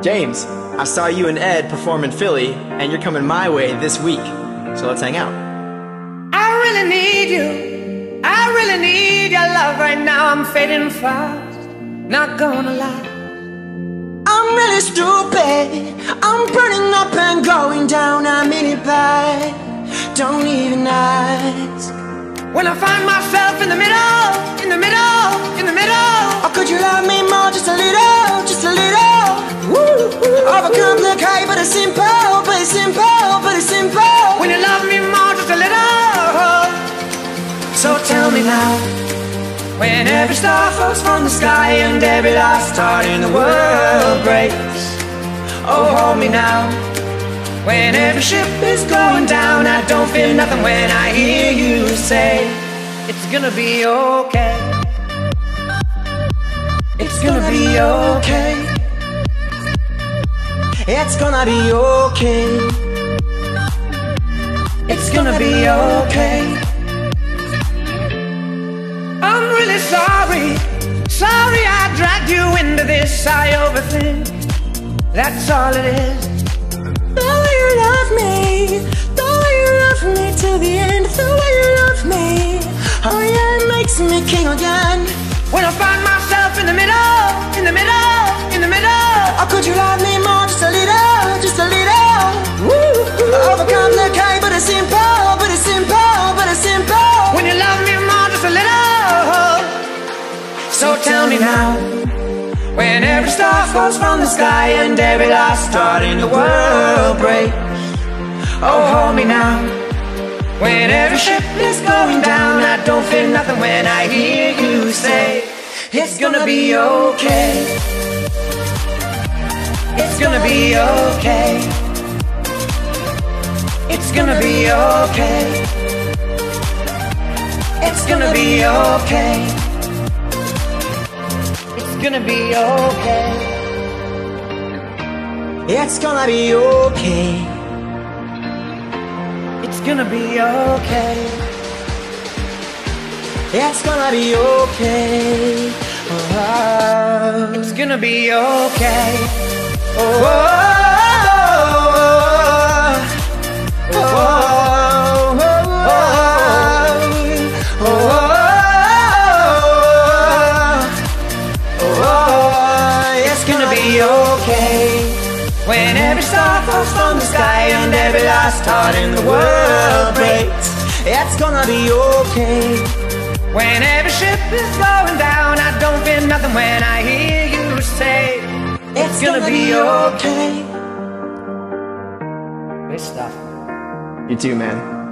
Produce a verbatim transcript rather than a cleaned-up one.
James, I saw you and Ed perform in Philly, and you're coming my way this week, so let's hang out. I really need you, I really need your love right now. I'm fading fast, not gonna lie. I'm really stupid, I'm burning up and going down. I'm in it bad, don't even ask. When I find myself in the middle, in the middle, in the middle. Oh, could you love me more, just a little, just a little. Overcomplicate, but it's simple, but it's simple, but it's simple. When you love me more, just a little. So tell me now, when every star falls from the sky and every last star in the world breaks. Oh, hold me now, when every ship is going down. I don't feel nothing when I hear you say, it's gonna be okay, it's gonna be okay, it's gonna be okay, it's gonna be okay. I'm really sorry, sorry I dragged you into this. I overthink, that's all it is. The way you love me, the way you love me till the end, the way you love me, oh yeah, it makes me king again. When I find myself in the middle, in the middle, in the middle. Oh, could you love me more, just a little, just a little. Overcomplicate, but it's simple, but it's simple, but it's simple. When you love me more, just a little. So tell me now, when every star falls from the sky and every last star in the world breaks. Oh, hold me now, when every ship is going down. I don't feel nothing when I hear you say, it's gonna be okay, it's gonna be okay, it's gonna be okay, it's gonna be okay, gonna be okay, it's gonna be okay, it's gonna be okay, it's gonna be okay, oh, it's gonna be okay, oh, oh, oh, oh, oh. When every star falls from the sky and every last heart in the world breaks, it's gonna be okay. When every ship is going down, I don't feel nothing when I hear you say, it's gonna be okay. Great stuff. You too, man.